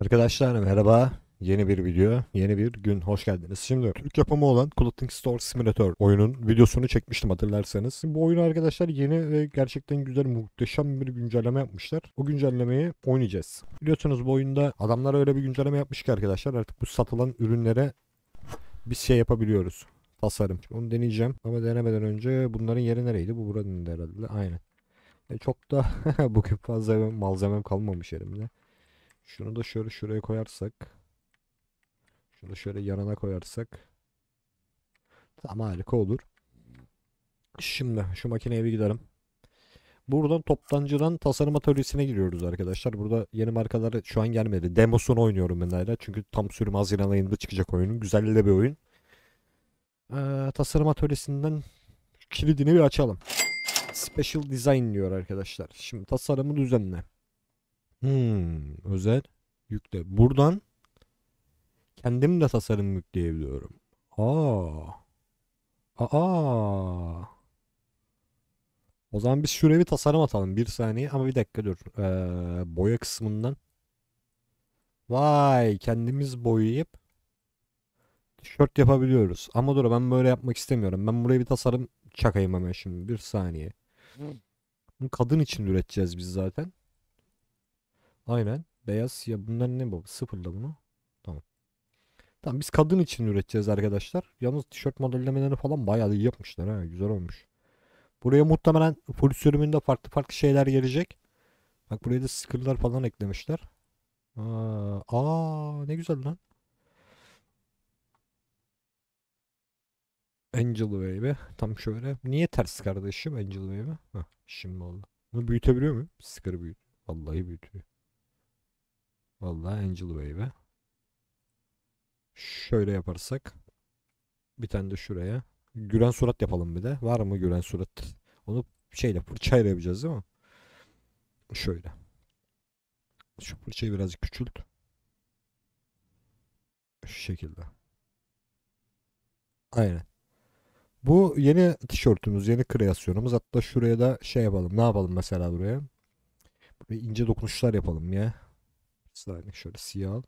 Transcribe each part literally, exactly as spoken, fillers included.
Arkadaşlar merhaba, yeni bir video, yeni bir gün, hoş geldiniz. Şimdi Türk yapımı olan Clothing Store Simulator oyunun videosunu çekmiştim hatırlarsanız. Bu oyunu arkadaşlar yeni ve gerçekten güzel, muhteşem bir güncelleme yapmışlar. O güncellemeyi oynayacağız. Biliyorsunuz bu oyunda adamlar öyle bir güncelleme yapmış ki arkadaşlar artık bu satılan ürünlere biz şey yapabiliyoruz, tasarım. Şimdi onu deneyeceğim ama denemeden önce bunların yeri nereydi? Bu buranın herhalde, aynen. E çok da bugün fazla malzemem kalmamış elimde. Şunu da şöyle şuraya koyarsak, şunu da şöyle yanına koyarsak tam harika olur. Şimdi şu makineye bir gidelim. Buradan toptancıdan tasarım atölyesine giriyoruz arkadaşlar. Burada yeni markalar şu an gelmedi. Demosunu oynuyorum ben hala. Çünkü tam sürüm Haziran ayında çıkacak oyunun. Güzel de bir oyun. Ee, tasarım atölyesinden kilidini bir açalım. Special Design diyor arkadaşlar. Şimdi tasarımı düzenle. Hmm, özel yükle. Buradan kendim de tasarım yükleyebiliyorum. Aa. Aa. O zaman biz şuraya bir tasarım atalım. Bir saniye ama bir dakika dur. Ee, boya kısmından. Vay, kendimiz boyayıp tişört yapabiliyoruz. Ama dur, ben böyle yapmak istemiyorum. Ben buraya bir tasarım çakayım hemen şimdi. Bir saniye. Kadın için üreteceğiz biz zaten. Aynen. Beyaz. Ya bunlar ne bu? Sıfırla bunu. Tamam. Tamam, biz kadın için üreteceğiz arkadaşlar. Yalnız tişört modellemelerini falan bayağı iyi yapmışlar ha. Güzel olmuş. Buraya muhtemelen full sürümünde farklı farklı şeyler gelecek. Bak buraya da sticker'lar falan eklemişler. Aa, aa ne güzel lan. Angel Baby. Tam şöyle. Niye ters kardeşim Angel Baby? Heh, şimdi oldu. Bunu büyütebiliyor muyum? Sticker'ı büyüt. Vallahi büyütüyor. Vallahi Angel Baby. Şöyle yaparsak. Bir tane de şuraya. Gülen surat yapalım bir de. Var mı gülen surat? Onu şeyle, fırçayla yapacağız değil mi? Şöyle. Şu fırçayı birazcık küçült. Şu şekilde. Aynen. Bu yeni tişörtümüz, yeni kreasyonumuz. Hatta şuraya da şey yapalım. Ne yapalım mesela buraya? Buraya ince dokunuşlar yapalım ya. Yani şöyle siyah,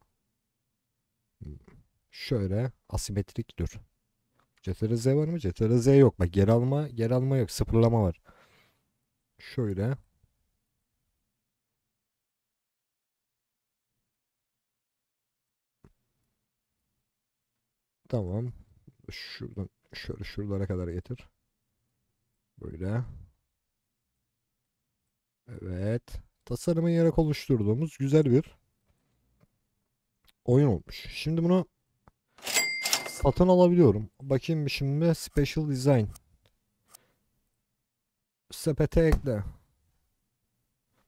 şöyle asimetrik dur. Ctrl Z var mı? Ctrl Z yok. Bak geri alma, geri alma yok. Sıfırlama var. Şöyle. Tamam. Şuradan şöyle şuralara kadar getir. Böyle. Evet. Tasarımı yarak oluşturduğumuz güzel bir oyun olmuş. Şimdi bunu satın alabiliyorum. Bakayım bir şimdi. Special Design. Sepete ekle.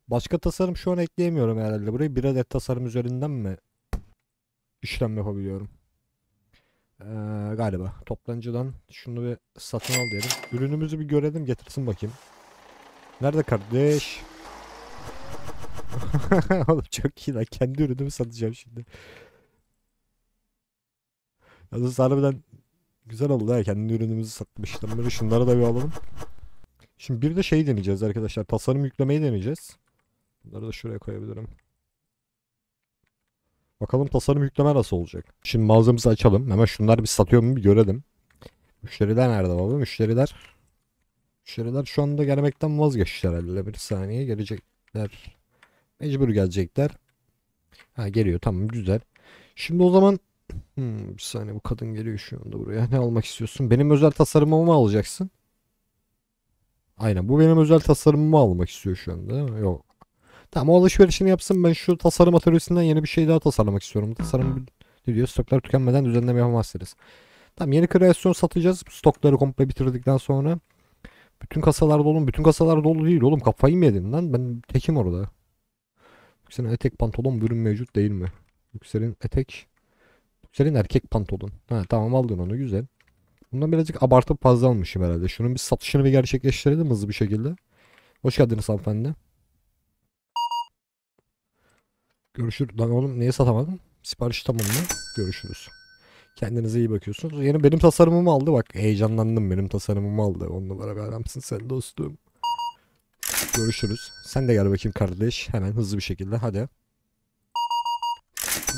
Başka tasarım şu an ekleyemiyorum herhalde. Burayı bir adet tasarım üzerinden mi işlem yapabiliyorum? Ee, galiba. Toptancıdan şunu bir satın al diyelim. Ürünümüzü bir görelim. Getirsin bakayım. Nerede kardeş? Oğlum çok iyi lan. Kendi ürünümü satacağım şimdi. Yalnız harbiden güzel oldu ha. Kendi ürünümüzü satmıştım. Böyle şunları da bir alalım. Şimdi bir de şey deneyeceğiz arkadaşlar. Tasarım yüklemeyi deneyeceğiz. Bunları da şuraya koyabilirim. Bakalım tasarım yükleme nasıl olacak. Şimdi mağazamızı açalım. Hemen şunlar bir satıyor mu bir görelim. Müşteriler nerede baba? Müşteriler. Müşteriler şu anda gelmekten vazgeçtiler herhalde. Bir saniye gelecekler. Mecbur gelecekler. Ha geliyor, tamam güzel. Şimdi o zaman hmm, bir saniye, bu kadın geliyor şu anda buraya. Ne almak istiyorsun? Benim özel tasarımımı mı alacaksın? Aynen, bu benim özel tasarımımı almak istiyor şu anda değil mi? Yok. Tamam, o alışverişini yapsın, ben şu tasarım atölyesinden yeni bir şey daha tasarlamak istiyorum. Tasarım ne diyor? Stoklar tükenmeden düzenleme yapamazsınız. Tamam, yeni kreasyon satacağız. Stokları komple bitirdikten sonra. Bütün kasalar dolu. Bütün kasalar dolu değil oğlum, kafayı mı yedin lan? Ben tekim orada. Yüksel'in etek pantolon bölüm mevcut değil mi? Yüksel'in etek. Yüksel'in erkek pantolon. Ha tamam, aldın onu, güzel. Bundan birazcık abartıp fazla almışım herhalde. Şunun bir satışını bir gerçekleştirelim hızlı bir şekilde. Hoş geldiniz hanımefendi. Görüşürüz. Lan oğlum neye satamadım? Sipariş tamam mı? Görüşürüz. Kendinize iyi bakıyorsunuz. Yeni benim tasarımımı aldı bak. Heyecanlandım, benim tasarımımı aldı. Onlara bir adamsın sen dostum. Görüşürüz. Sen de gel bakayım kardeş. Hemen hızlı bir şekilde. Hadi.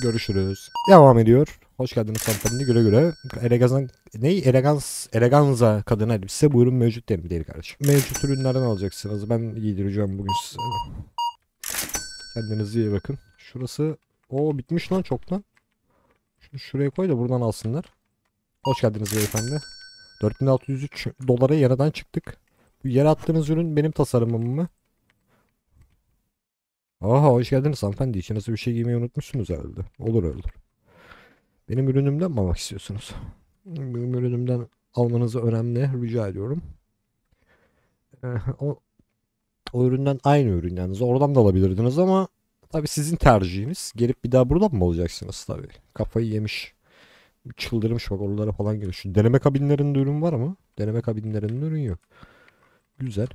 Görüşürüz. Devam ediyor. Hoş geldiniz hanımefendi, güle güle. Eleganza, ney? Elegans, eleganza kadın elbise. Bu ürün mevcut değil mi değil kardeşim? Mevcut ürünlerden alacaksınız. Ben giydireceğim bugün size. Kendinize iyi bakın. Şurası o bitmiş lan çoktan. Şunu şuraya koy da buradan alsınlar. Hoş geldiniz beyefendi. dört bin altı yüz üç dolara yaradan çıktık. Bu yere attığınız ürün benim tasarımım mı? Aha, hoş geldiniz hanımefendi. İçinize bir şey giymeyi unutmuşsunuz herhalde. Olur olur. Benim ürünümden mi almak istiyorsunuz? Benim ürünümden almanızı önemli rica ediyorum. Ee, o, o üründen aynı ürün yani. Oradan da alabilirdiniz ama tabii sizin tercihiniz. Gelip bir daha buradan mı olacaksınız tabii? Kafayı yemiş. Çıldırmış bak, oralara falan giriyor. Şu deneme kabinlerinde ürün var mı? Deneme kabinlerinde ürün yok. Güzel.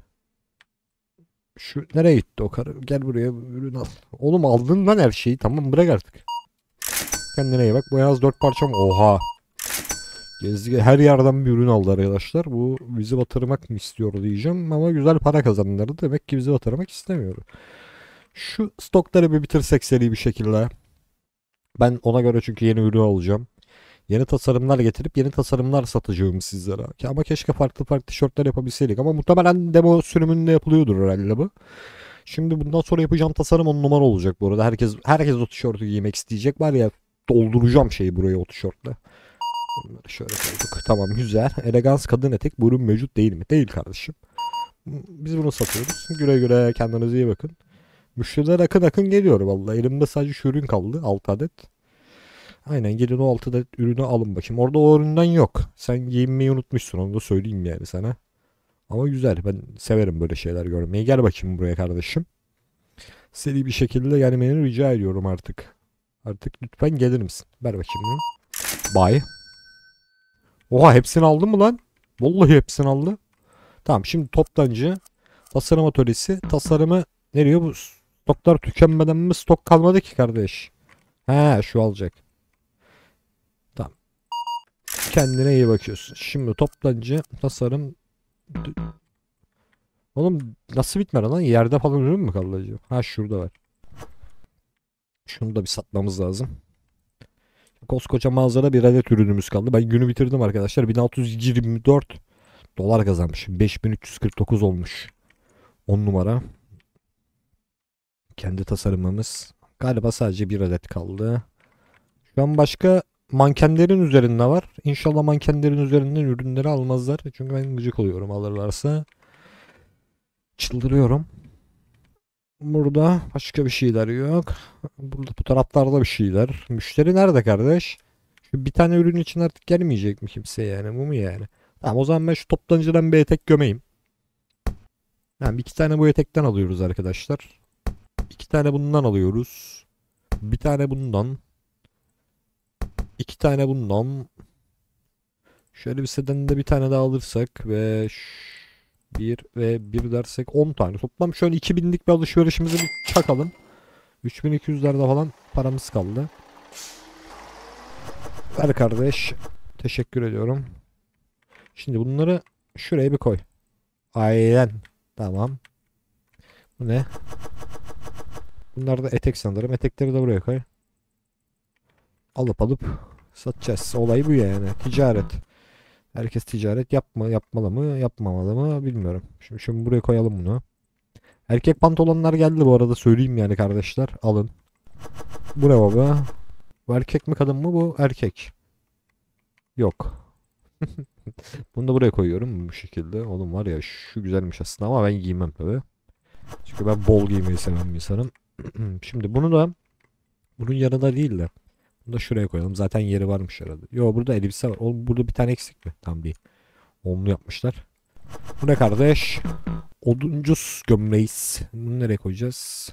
Şu nereye gitti o karı? Gel buraya, ürün al. Oğlum aldın lan her şeyi, tamam bırak artık. Kendine iyi bak. Bu en az dört parçam. Oha. Gezdi, her yerden bir ürün aldı arkadaşlar. Bu bizi batırmak mı istiyor diyeceğim ama güzel para kazanırdı. Demek ki bizi batırmak istemiyor. Şu stokları bir bitirsek seri bir şekilde. Ben ona göre çünkü yeni ürün alacağım. Yeni tasarımlar getirip yeni tasarımlar satacağım sizlere. Ama keşke farklı farklı tişörtler yapabilseydik. Ama muhtemelen demo sürümünde yapılıyordur herhalde bu. Şimdi bundan sonra yapacağım tasarım on numara olacak bu arada. Herkes herkes o tişörtü giymek isteyecek. Var ya, dolduracağım şeyi buraya o tişörtle. Bunları şöyle koyduk. Tamam, güzel. Elegans kadın etek. Bu ürün mevcut değil mi? Değil kardeşim. Biz bunu satıyoruz. Güle güle, kendinize iyi bakın. Müşteriler akın akın geliyor vallahi. Elimde sadece şu ürün kaldı. altı adet. Aynen, gelin o altı da ürünü alın bakayım. Orada o üründen yok. Sen giyinmeyi unutmuşsun, onu da söyleyeyim yani sana. Ama güzel, ben severim böyle şeyler görmeyi. Gel bakayım buraya kardeşim. Seri bir şekilde gelmeni rica ediyorum artık. Artık lütfen gelir misin? Ver bakayım. Bye. Oha, hepsini aldın mı lan? Vallahi hepsini aldı. Tamam, şimdi toptancı. Tasarım atölyesi. Tasarımı ne diyor bu? Stoklar tükenmeden mi? Stok kalmadı ki kardeş. He, şu alacak. Kendine iyi bakıyorsun. Şimdi toptancı, tasarım. Oğlum nasıl bitmedi lan? Yerde falan ürün mü kaldı acaba? Ha, şurada var. Şunu da bir satmamız lazım. Koskoca mağazada bir adet ürünümüz kaldı. Ben günü bitirdim arkadaşlar. bin altı yüz yirmi dört dolar kazanmışım. beş bin üç yüz kırk dokuz olmuş. on numara. Kendi tasarımımız. Galiba sadece bir adet kaldı. Şu an başka mankenlerin üzerinde var. İnşallah mankenlerin üzerinden ürünleri almazlar. Çünkü ben gıcık oluyorum alırlarsa. Çıldırıyorum. Burada başka bir şeyler yok. Burada bu taraflarda bir şeyler. Müşteri nerede kardeş? Şu bir tane ürün için artık gelmeyecek mi kimse yani? Bu mu yani? Tamam, o zaman ben şu toptancıdan bir etek gömeyim. Yani iki tane bu etekten alıyoruz arkadaşlar. İki tane bundan alıyoruz. Bir tane bundan. İki tane bundan. Şöyle bir seden de bir tane daha alırsak ve bir ve bir dersek on tane. Toplam şöyle iki binlik bir alışverişimizi bir çakalım. üç bin iki yüzlerde falan paramız kaldı. Ver kardeş. Teşekkür ediyorum. Şimdi bunları şuraya bir koy. Aynen. Tamam. Bu ne? Bunlar da etek sanırım. Etekleri de buraya koy. Alıp alıp satacağız. Olay bu yani. Ticaret. Herkes ticaret yapma, yapmalı mı yapmamalı mı bilmiyorum. Şimdi, şimdi buraya koyalım bunu. Erkek pantolonlar geldi bu arada, söyleyeyim yani kardeşler. Alın. Bu ne baba? Bu erkek mi kadın mı bu? Erkek. Yok. Bunu da buraya koyuyorum bu şekilde. Oğlum var ya, şu güzelmiş aslında ama ben giymem tabi. Çünkü ben bol giymeyi seven bir insanım. Şimdi bunu da bunun yanında değil de da şuraya koyalım. Zaten yeri varmış herhalde. Yo, burada elbise var. Oğlum burada bir tane eksik mi? Tam değil. Onlu yapmışlar. Bu ne kardeş? Oduncuz gömleğiz. Bunu nereye koyacağız?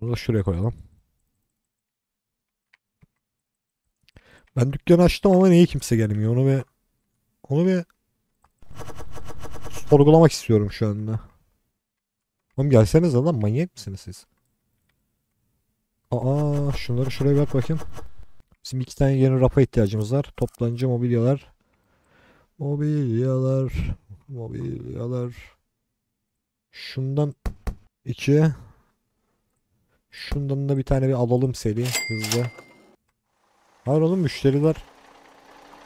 Bunu da şuraya koyalım. Ben dükkanı açtım ama niye kimse gelmiyor? Onu bir onu bir sorgulamak istiyorum şu anda. Oğlum gelseniz lan, manyak mısınız siz? Aa, şunları şuraya bak bakayım. Bizim iki tane yeni rafa ihtiyacımız var. Toplanıcı mobilyalar. Mobilyalar. Mobilyalar. Şundan iki. Şundan da bir tane bir alalım seri. Hızlı. Hayır oğlum, müşteriler.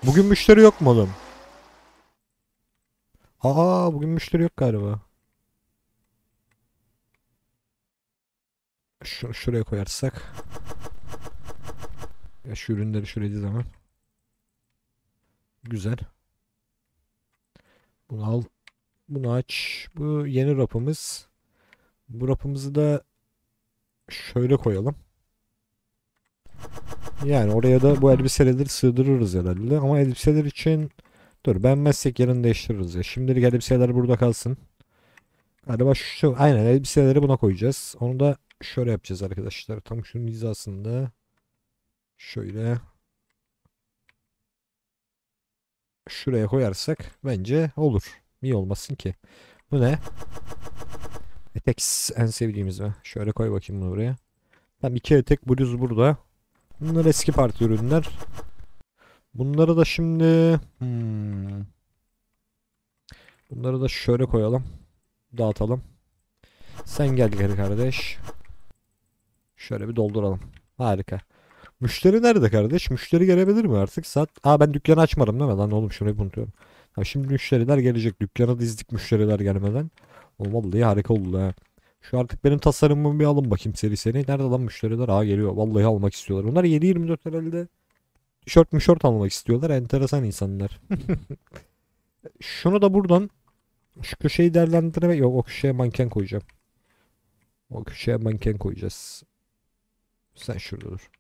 Bugün müşteri yok mu oğlum? Aa, bugün müşteri yok galiba. Şur şuraya koyarsak. Ya şu ürünleri şuraya zaman. Güzel. Bunu al. Bunu aç. Bu yeni rapımız. Bu rapımızı da şöyle koyalım. Yani oraya da bu elbiseleri sığdırırız herhalde. Ama elbiseler için dur, beğenmezsek yarın değiştiririz ya. Şimdilik elbiseler burada kalsın. Galiba şu, aynen elbiseleri buna koyacağız. Onu da şöyle yapacağız arkadaşlar. Tam şunun hizasında şöyle şuraya koyarsak bence olur. İyi olmasın ki. Bu ne? Etek en sevdiğimiz mi? Şöyle koy bakayım bunu buraya. Tam iki etek bluz burada. Bunlar eski parti ürünler. Bunları da şimdi hmm. bunları da şöyle koyalım. Dağıtalım. Sen gel gel kardeş. Şöyle bir dolduralım. Harika. Müşteri nerede kardeş? Müşteri gelebilir mi artık? Saat... Aa, ben dükkanı açmadım değil mi? Lan oğlum şunu unutuyorum. Ha, şimdi müşteriler gelecek. Dükkanı dizdik müşteriler gelmeden. Vallahi harika oldu ha. Şu artık benim tasarımımı bir alın bakayım seri seri. Nerede lan müşteriler? Aa, geliyor. Vallahi almak istiyorlar. Bunlar yedi yirmi dört herhalde. Tişört müşört almak istiyorlar. Enteresan insanlar. Şunu da buradan şu köşeyi değerlendirme. Yok, o köşeye manken koyacağım. O köşeye manken koyacağız. Sen şurada dur.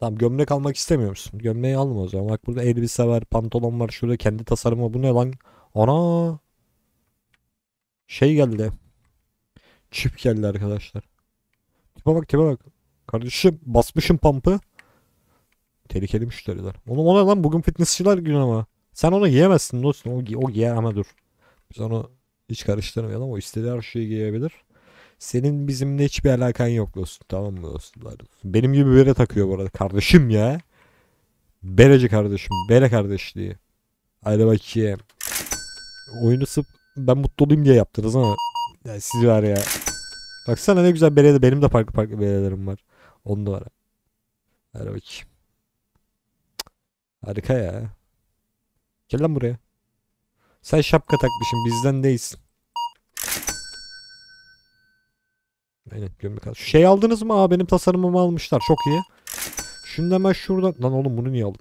Tamam, gömlek almak istemiyor musun? Gömleği alma o zaman. Bak burada elbise var, pantolon var. Şurada kendi tasarımı. Bu ne lan? Ana! Şey geldi. Çip geldi arkadaşlar. Tipe bak, tipe bak. Kardeşim basmışım pump'ı. Tehlikeli müşteriler. Oğlum ona lan, bugün fitnessçiler günü ama. Sen onu giyemezsin dostum. O, gi o giyer ama dur. Biz onu hiç karıştırmayalım. O istediği her şeyi giyebilir. Senin bizimle hiçbir alakan yok dostum. Tamam mı dostlar? Benim gibi bere takıyor bu arada. Kardeşim ya. Bereci kardeşim. Bere kardeşliği. Haydi bakayım. Oyunu sıp ben mutlu olayım diye yaptınız ama. Yani siz var ya. Baksana ne güzel berede. Benim de farklı farklı berelerim var. Onda var. Haydi bakayım. Harika ya. Gel lan buraya. Sen şapka takmışsın, bizden değilsin. Aynen, gömlek al. Şey aldınız mı? Aa, benim tasarımımı almışlar. Çok iyi. Şimdi hemen şuradan. Lan oğlum bunu niye aldın?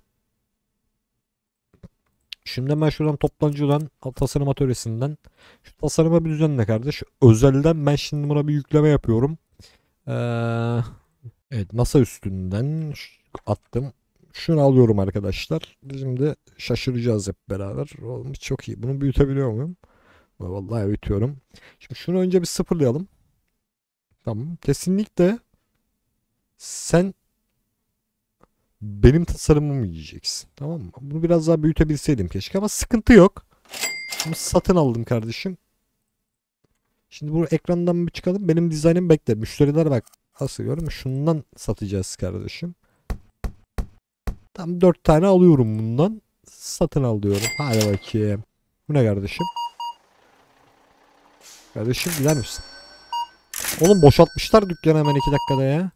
Şimdi hemen şuradan toptancıdan, tasarım atölyesinden. Şu tasarıma bir düzenle kardeş. Özelden ben şimdi buna bir yükleme yapıyorum. Ee, evet, masa üstünden attım. Şunu alıyorum arkadaşlar. Şimdi şaşıracağız hep beraber. Oğlum çok iyi. Bunu büyütebiliyor muyum? Vallahi büyütüyorum. Şimdi şunu önce bir sıfırlayalım. Tamam. Kesinlikle sen benim tasarımımı yiyeceksin. Tamam mı? Bunu biraz daha büyütebilseydim keşke ama sıkıntı yok. Bunu satın aldım kardeşim. Şimdi bu ekrandan bir çıkalım. Benim dizaynım bekle. Müşteriler bak. Nasıl görüyorum? Şundan satacağız kardeşim. Tam dört tane alıyorum bundan. Satın al diyorum. Hadi bakayım. Bu ne kardeşim? Kardeşim gider misin? Oğlum boşaltmışlar dükkanı hemen iki dakikada ya.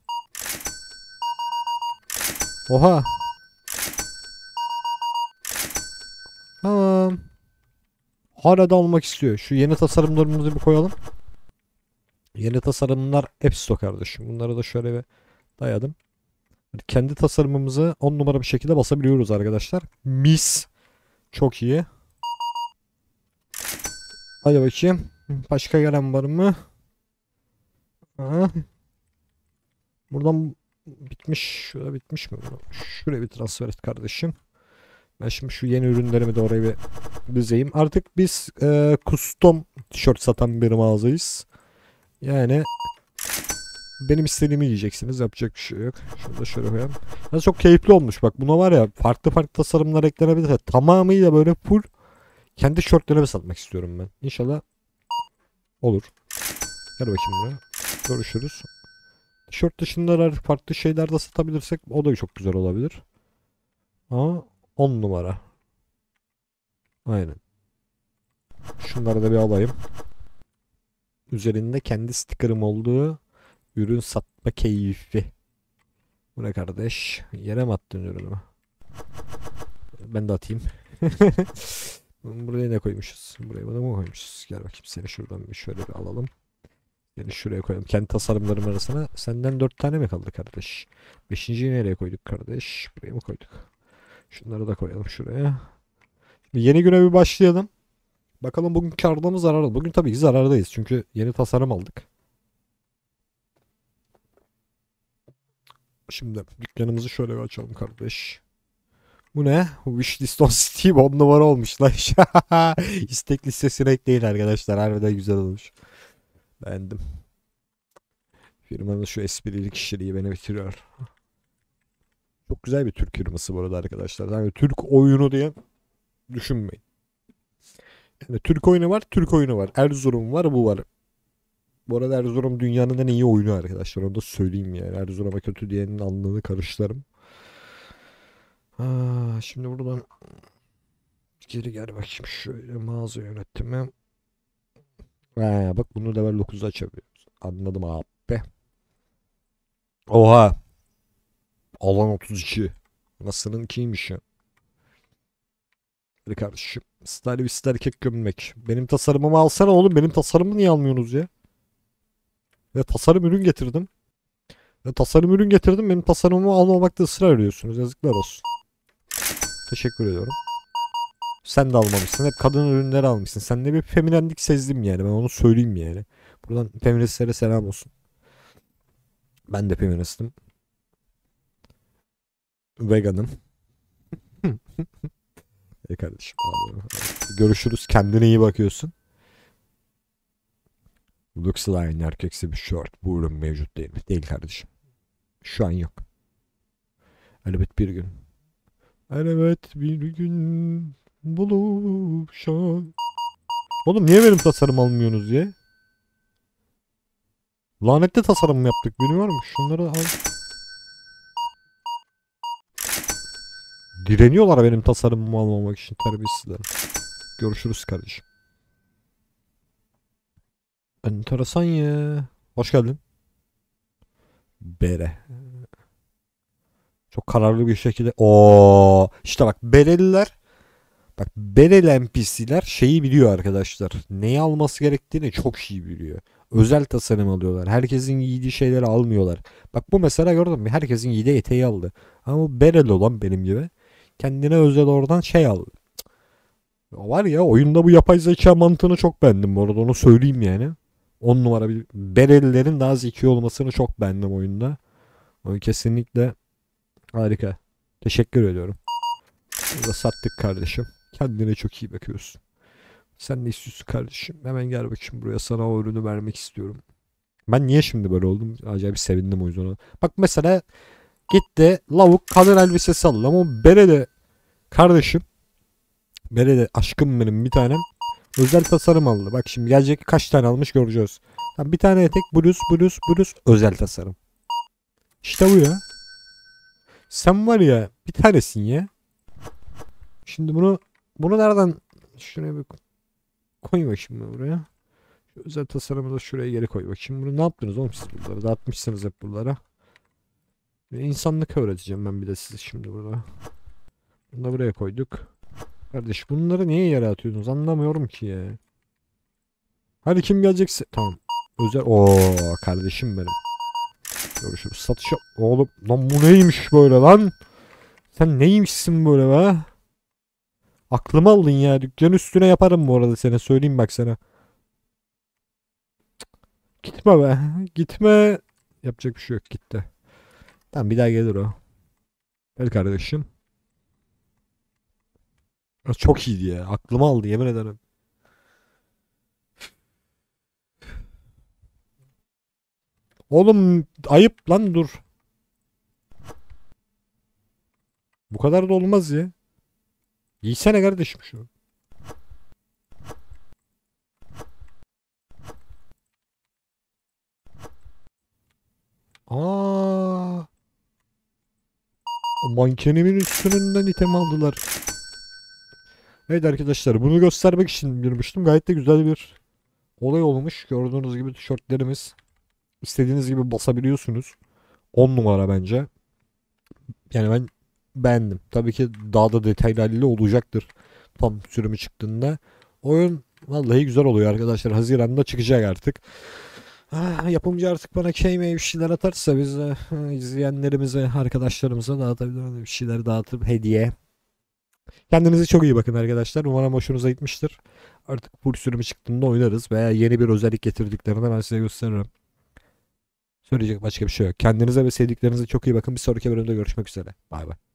Oha. Tamam. Hala da almak istiyor. Şu yeni tasarımlarımızı bir koyalım. Yeni tasarımlar hepsi o kardeşim. Bunları da şöyle bir dayadım. Kendi tasarımımızı on numara bir şekilde basabiliyoruz arkadaşlar. Mis. Çok iyi. Hadi bakayım. Başka gelen var mı? Aha. Buradan bitmiş. Şurada bitmiş mi? Şuraya bir transfer et kardeşim. Ben şimdi şu yeni ürünlerimi de oraya bir düzeyim. Artık biz e, custom tişört satan bir mağazayız. Yani... Benim istediğimi yiyeceksiniz. Yapacak bir şey yok. Şunu da şöyle koyalım. Ya çok keyifli olmuş. Bak buna var ya, farklı farklı tasarımlar eklenebilir. Tamamıyla böyle full kendi şortlarımı satmak istiyorum ben. İnşallah olur. Gel bakayım buraya. Görüşürüz. Şort dışında farklı şeyler de satabilirsek o da çok güzel olabilir. Ama on numara. Aynen. Şunları da bir alayım. Üzerinde kendi sticker'ım olduğu ürün satma keyfi. Bu ne kardeş? Yere mi attın yorulumu? Ben de atayım. Buraya ne koymuşuz? Buraya bunu mu koymuşuz? Gel bakayım, seni şuradan bir şöyle bir alalım. Seni şuraya koyalım. Kendi tasarımlarım arasına. Senden dört tane mi kaldı kardeş? Beşinciyi nereye koyduk kardeş? Buraya mı koyduk? Şunları da koyalım şuraya. Şimdi yeni güne bir başlayalım. Bakalım bugün kârda mı zararlı? Bugün tabii ki zarardayız. Çünkü yeni tasarım aldık. Şimdi dükkanımızı şöyle bir açalım kardeş. Bu ne? Wishlist on Steam on numara olmuş lan. İstek listesine ekleyin arkadaşlar. Harbiden güzel olmuş. Beğendim. Firmanın şu esprili kişiliği beni bitiriyor. Çok güzel bir Türk firması bu arada arkadaşlar. Yani Türk oyunu diye düşünmeyin. Yani Türk oyunu var, Türk oyunu var. Erzurum var, bu var. Bu arada Erzurum dünyanın en iyi oyunu arkadaşlar. Onu da söyleyeyim yani. Erzurum'a kötü diyenin anlığını karıştırırım. Aa, şimdi buradan geri gel bakayım. Şöyle mağaza yönetimi. Ha, bak bunu level dokuzda açabiliyoruz. Anladım abi. Oha. Alan otuz iki. Nasılın kiymiş ya. Hadi kardeşim. Style bir erkek gömmek. Benim tasarımımı alsana oğlum. Benim tasarımımı niye almıyorsunuz ya? Ya tasarım ürün getirdim. Ya tasarım ürün getirdim. Benim tasarımımı almamakta ısrar ediyorsunuz. Yazıklar olsun. Teşekkür ediyorum. Sen de almamışsın. Hep kadın ürünleri almışsın. Sen de bir feminenlik sezdim yani. Ben onu söyleyeyim yani. Buradan feministlere selam olsun. Ben de feministim. Veganım. E kardeşim. Abi. Görüşürüz. Kendine iyi bakıyorsun. Looks like erkeksi bir short. Bu ürün mevcut değil mi? Değil kardeşim. Şu an yok. Elbet bir gün. Elbet bir gün. Buluşan. Oğlum niye benim tasarım almıyorsunuz diye? Lanetli tasarım mı yaptık? Bilmiyor musun? Şunları al. Direniyorlar benim tasarımımı almamak için, terbiyesizler. Görüşürüz kardeşim. Enteresan ya. Hoş geldin. Bere. Çok kararlı bir şekilde. Oo, işte bak Bereliler. Bak Bereli N P C'ler şeyi biliyor arkadaşlar. Neyi alması gerektiğini çok iyi biliyor. Özel tasarım alıyorlar. Herkesin giydiği şeyleri almıyorlar. Bak bu mesela gördün mü? Herkesin giydiği eteği aldı. Ama Bereli olan benim gibi kendine özel oradan şey aldı. Var ya, oyunda bu yapay zeka mantığını çok beğendim bu arada, onu söyleyeyim yani. on numara bir Berelilerin daha zeki olmasını çok beğendim oyunda. O kesinlikle harika. Teşekkür ediyorum. Burada sattık kardeşim. Kendine çok iyi bakıyorsun. Sen ne istiyorsun kardeşim? Hemen gel bakayım buraya, sana o ürünü vermek istiyorum. Ben niye şimdi böyle oldum? Acayip sevindim o yüzden. Bak mesela gitti lavuk kadın elbisesi aldı ama Bereli kardeşim, Bereli aşkım benim bir tanem, özel tasarım aldı. Bak şimdi gelecek kaç tane almış göreceğiz. Bir tane etek, bluz bluz bluz, özel tasarım. İşte bu ya. Sen var ya bir tanesin ya. Şimdi bunu bunu nereden şuraya bir koy bakayım buraya. Şu özel tasarımı da şuraya geri koy bakayım. Bunu ne yaptınız oğlum siz buralara? Dağıtmışsınız hep buralara. İnsanlık öğreteceğim ben bir de size şimdi burada. Bunu da buraya koyduk. Kardeş bunları niye yere atıyorsunuz? Anlamıyorum ki ya. Hadi kim gelecekse. Tamam. Özel. Oo kardeşim benim. Görüşürüz. Satışa. Oğlum lan bu neymiş böyle lan? Sen neymişsin böyle be? Aklımı aldın ya. Dükkanın üstüne yaparım bu arada sana. Söyleyeyim bak sana. Gitme be. Gitme. Yapacak bir şey yok. Gitti. Tamam bir daha gelir o. Gel kardeşim. Çok iyiydi ya. Aklımı aldı yemin ederim. Oğlum ayıp lan, dur. Bu kadar da olmaz ya. Giysene kardeşim şu. Aaa. Mankenimin üstünden item aldılar. Evet arkadaşlar, bunu göstermek için girmiştim. Gayet de güzel bir olay olmuş. Gördüğünüz gibi tişörtlerimiz. İstediğiniz gibi basabiliyorsunuz. on numara bence. Yani ben beğendim. Tabii ki daha da detaylı olacaktır tam sürümü çıktığında. Oyun vallahi güzel oluyor arkadaşlar. Haziran'da çıkacak artık. Ah, yapımcı artık bana keymeyi bir şeyler atarsa biz izleyenlerimize, arkadaşlarımıza dağıtabiliriz. Bir şeyler dağıtıp hediye. Kendinize çok iyi bakın arkadaşlar. Umarım hoşunuza gitmiştir. Artık full sürümü çıktığında oynarız veya yeni bir özellik getirdiklerini ben size gösteririm. Söyleyecek başka bir şey yok. Kendinize ve sevdiklerinize çok iyi bakın. Bir sonraki bölümde görüşmek üzere. Bay bay.